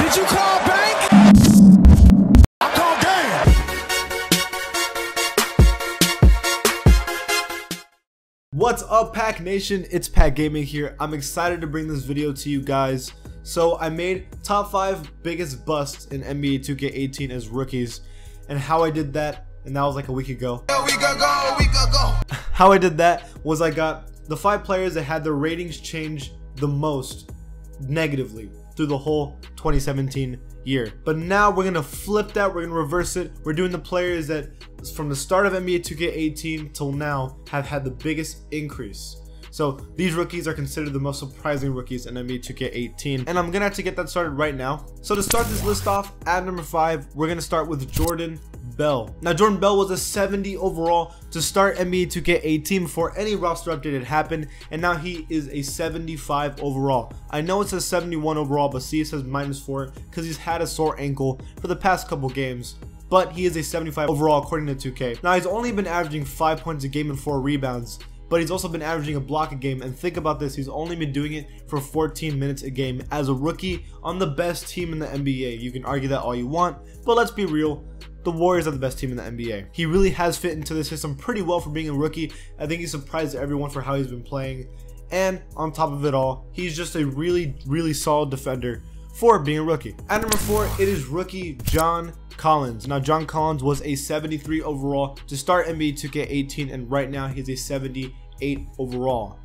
Did you call bank? I called game. What's up, Pac Nation? It's Pac Gaming here. I'm excited to bring this video to you guys. So I made top 5 biggest busts in NBA 2K18 as rookies, and how I did that, and that was like a week ago. How I did that was I got the 5 players that had their ratings change the most negatively through the whole 2017 year. But now we're gonna flip that, we're gonna reverse it. We're doing the players that from the start of NBA 2K18 till now have had the biggest increase. So these rookies are considered the most surprising rookies in NBA 2K18. And I'm gonna have to get that started right now. So to start this list off, at number 5, we're gonna start with Jordan Bell. Now Jordan Bell was a 70 overall to start NBA 2K18 before any roster update had happened, and now he is a 75 overall. I know it says 71 overall, but see it says -4 because he's had a sore ankle for the past couple games. But he is a 75 overall according to 2K. Now he's only been averaging 5 points a game and 4 rebounds, but he's also been averaging a block a game, and think about this, he's only been doing it for 14 minutes a game as a rookie on the best team in the NBA. You can argue that all you want, but let's be real. The Warriors are the best team in the NBA. He really has fit into the system pretty well for being a rookie. I think he surprised everyone for how he's been playing. And on top of it all, he's just a really, really solid defender for being a rookie. At number 4, it is rookie John Collins. Now John Collins was a 73 overall to start NBA 2K18, and right now he's a 78 overall.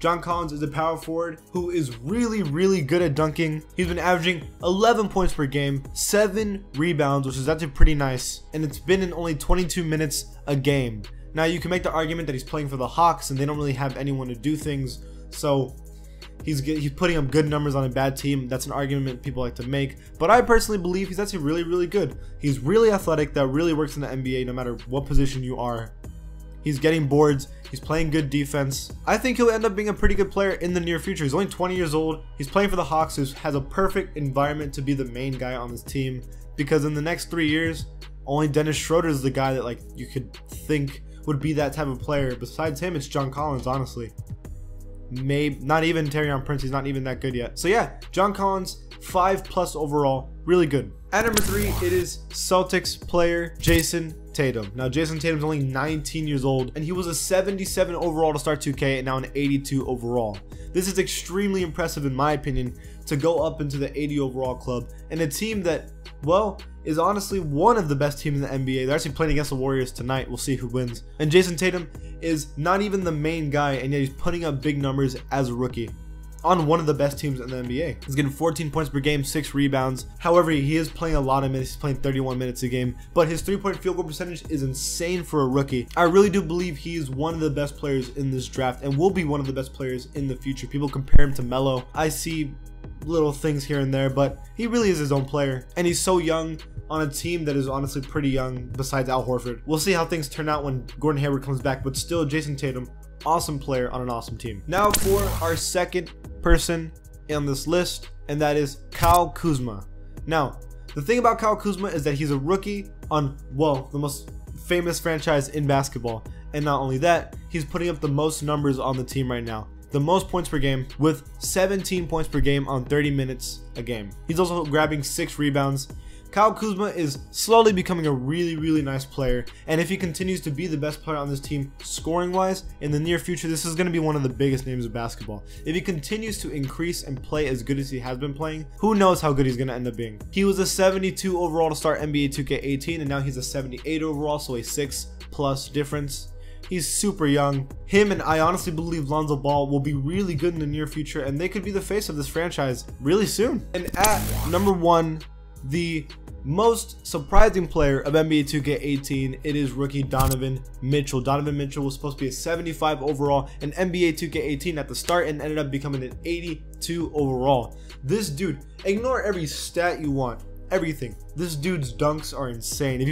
John Collins is a power forward who is really, really good at dunking. He's been averaging 11 points per game, 7 rebounds, which is actually pretty nice, and it's been in only 22 minutes a game. Now you can make the argument that he's playing for the Hawks and they don't really have anyone to do things, so he's putting up good numbers on a bad team. That's an argument people like to make, but I personally believe he's actually really, really good. He's really athletic. That really works in the NBA no matter what position you are. He's getting boards, he's playing good defense. I think he'll end up being a pretty good player in the near future. He's only 20 years old, he's playing for the Hawks, who has a perfect environment to be the main guy on this team, because in the next 3 years, only Dennis Schroeder is the guy that like you could think would be that type of player. Besides him, it's John Collins, honestly. Maybe not even Taurean Prince, he's not even that good yet. So yeah, John Collins, 5+ overall, really good. At number 3, it is Celtics player Jayson Tatum. Now Jayson Tatum's only 19 years old, and he was a 77 overall to start 2K, and now an 82 overall. This is extremely impressive in my opinion, to go up into the 80 overall club, and a team that, well, is honestly one of the best teams in the NBA. They're actually playing against the Warriors tonight. We'll see who wins. And Jayson Tatum is not even the main guy, and yet he's putting up big numbers as a rookie on one of the best teams in the NBA. He's getting 14 points per game, 6 rebounds. However, he is playing a lot of minutes. He's playing 31 minutes a game, but his 3-point field goal percentage is insane for a rookie. I really do believe he is one of the best players in this draft and will be one of the best players in the future. People compare him to Melo. I see little things here and there, but he really is his own player, and he's so young on a team that is honestly pretty young besides Al Horford. We'll see how things turn out when Gordon Hayward comes back, but still, Jayson Tatum, awesome player on an awesome team. Now for our second person on this list, and that is Kyle Kuzma. Now the thing about Kyle Kuzma is that he's a rookie on, well, the most famous franchise in basketball, and not only that, he's putting up the most numbers on the team right now, the most points per game with 17 points per game on 30 minutes a game. He's also grabbing 6 rebounds. Kyle Kuzma is slowly becoming a really, really nice player, and if he continues to be the best player on this team scoring-wise, in the near future, this is going to be one of the biggest names of basketball. If he continues to increase and play as good as he has been playing, who knows how good he's going to end up being. He was a 72 overall to start NBA 2K18, and now he's a 78 overall, so a 6+ difference. He's super young. Him and I honestly believe Lonzo Ball will be really good in the near future, and they could be the face of this franchise really soon. And at number 1, the most surprising player of NBA 2K18, it is rookie Donovan Mitchell. Donovan Mitchell was supposed to be a 75 overall in NBA 2K18 at the start and ended up becoming an 82 overall. This dude, ignore every stat you want, everything. This dude's dunks are insane. If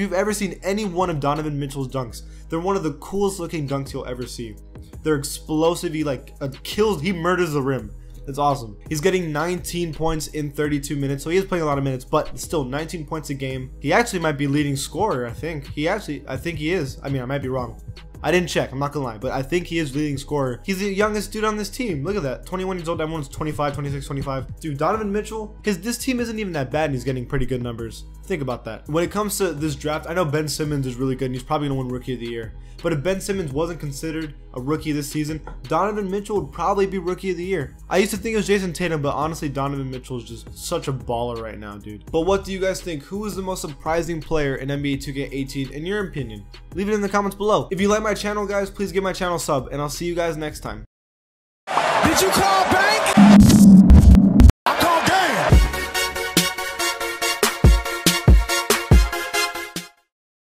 you've ever seen any one of Donovan Mitchell's dunks, they're one of the coolest looking dunks you'll ever see. They're explosive. He like kills. He murders the rim. It's awesome. He's getting 19 points in 32 minutes, so he is playing a lot of minutes, but still 19 points a game. He actually might be leading scorer, I think. I think he is. I mean, I might be wrong. I didn't check, I'm not gonna lie, but I think he is leading scorer. He's the youngest dude on this team. Look at that, 21 years old. Everyone's 25, 26, 25. Dude, Donovan Mitchell, because this team isn't even that bad, and he's getting pretty good numbers. Think about that. When it comes to this draft, I know Ben Simmons is really good, and he's probably gonna win Rookie of the Year. But if Ben Simmons wasn't considered a rookie this season, Donovan Mitchell would probably be Rookie of the Year. I used to think it was Jayson Tatum, but honestly, Donovan Mitchell is just such a baller right now, dude. But what do you guys think? Who is the most surprising player in NBA 2K18 in your opinion? Leave it in the comments below. If you like my channel, guys, please give my channel a sub, and I'll see you guys next time. Did you call bank?